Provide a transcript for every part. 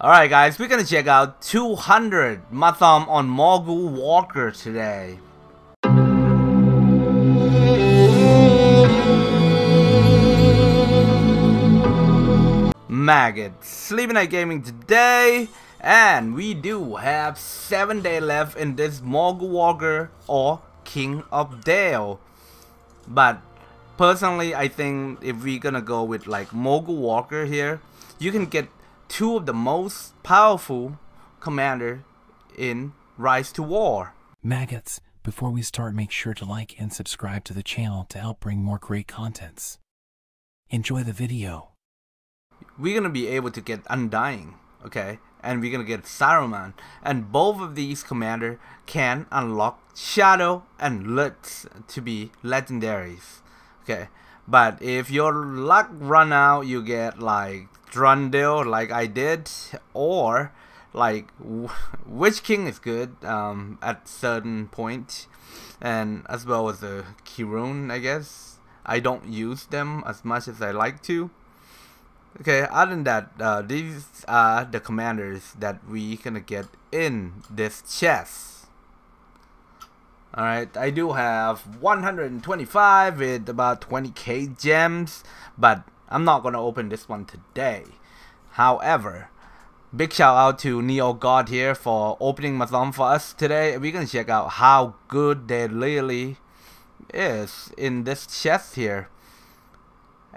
Alright guys, we're gonna check out 200 Matham on Morgul Walker today. Maggot, Sleepynight Gaming today, and we do have 7 days left in this Morgul Walker or King of Dale. But personally, I think if we're gonna go with like Morgul Walker here, you can get two of the most powerful commander in Rise to War. Maggots, before we start, make sure to like and subscribe to the channel to help bring more great contents. Enjoy the video. We're gonna be able to get Undying, okay, and we're gonna get Saruman, and both of these commander can unlock Shadow and Lurtz to be legendaries, okay. But if your luck run out, you get like Strundil, like I did, or like Witch King is good at certain point, and as well as the Kirun, I guess. I don't use them as much as I like to. Okay, other than that, these are the commanders that we gonna get in this chest. Alright, I do have 125 with about 20k gems, but I'm not gonna open this one today. However, big shout out to NeoGod here for opening Matham for us today. We're gonna check out how good they really is in this chest here.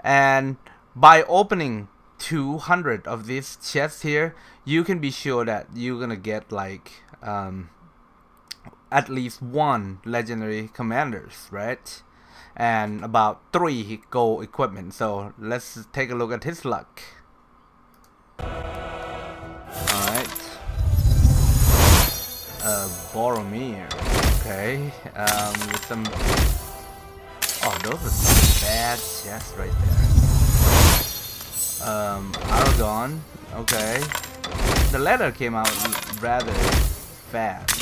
And by opening 200 of these chests here, you can be sure that you're gonna get like at least one legendary commanders, right? And about 3 gold equipment. So let's take a look at his luck. Alright. Boromir. Okay. With some... Oh, those are some bad chests right there. Aragorn, okay. The letter came out rather fast.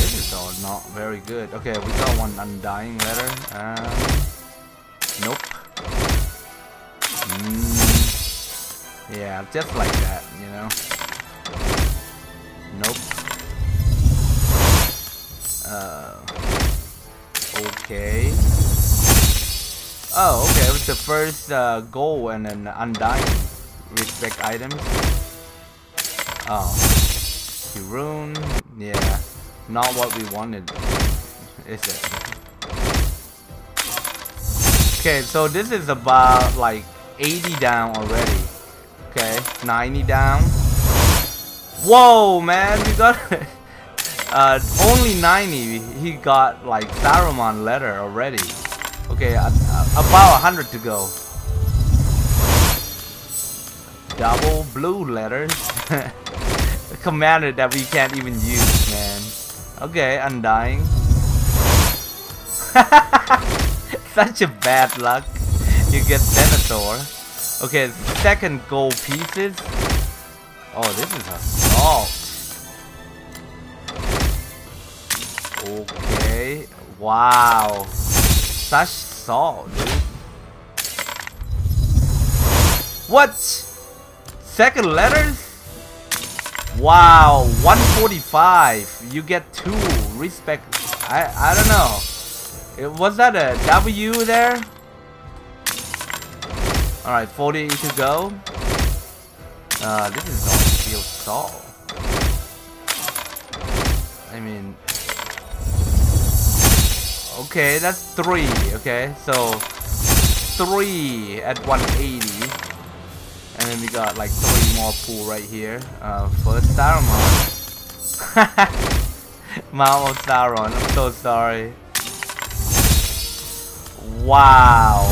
This is all not very good. Okay, we got one Undying letter. Nope. Yeah, just like that, you know. Nope. Okay. Oh, okay, it was the first goal and then Undying respect items. Oh, Kirun, yeah, not what we wanted, is it? Okay, so this is about like 80 down already. Okay, 90 down. Whoa, man, we got only 90. He got like Saruman letter already. Okay, about 100 to go. Double blue letters. A commander that we can't even use, man. Okay, Undying. Such a bad luck. You get Denethor. Okay, second gold pieces. Oh, this is assault. Okay, wow. Such salt, dude. What? Second letters? Wow, 145. You get 2 respect. I don't know. Was that a W there? All right, 40 to go. This is all steel salt. I mean. Okay, that's 3, okay, so 3 at 180, and then we got like 3 more pool right here. First Saruman. Mount of Sauron, I'm so sorry. Wow,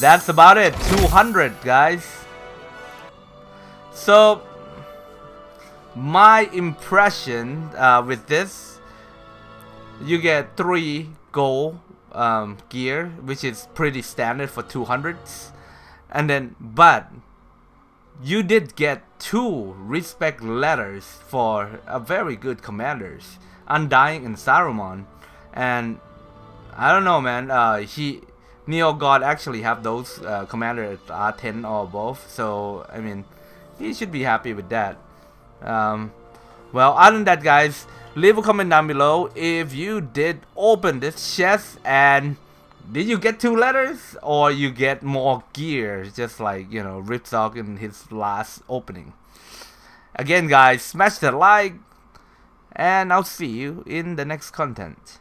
that's about it, 200 guys. So, my impression with this, you get 3 gold gear, which is pretty standard for 200s, and then but you did get 2 respect letters for a very good commanders, Undying and Saruman, and I don't know, man. NeoGod actually have those commanders at 10 or above, so I mean You should be happy with that. Well, other than that, guys, leave a comment down below if you did open this chest and did you get 2 letters or you get more gear, just like, you know, Ripsock in his last opening. Again, guys, smash that like, and I'll see you in the next content.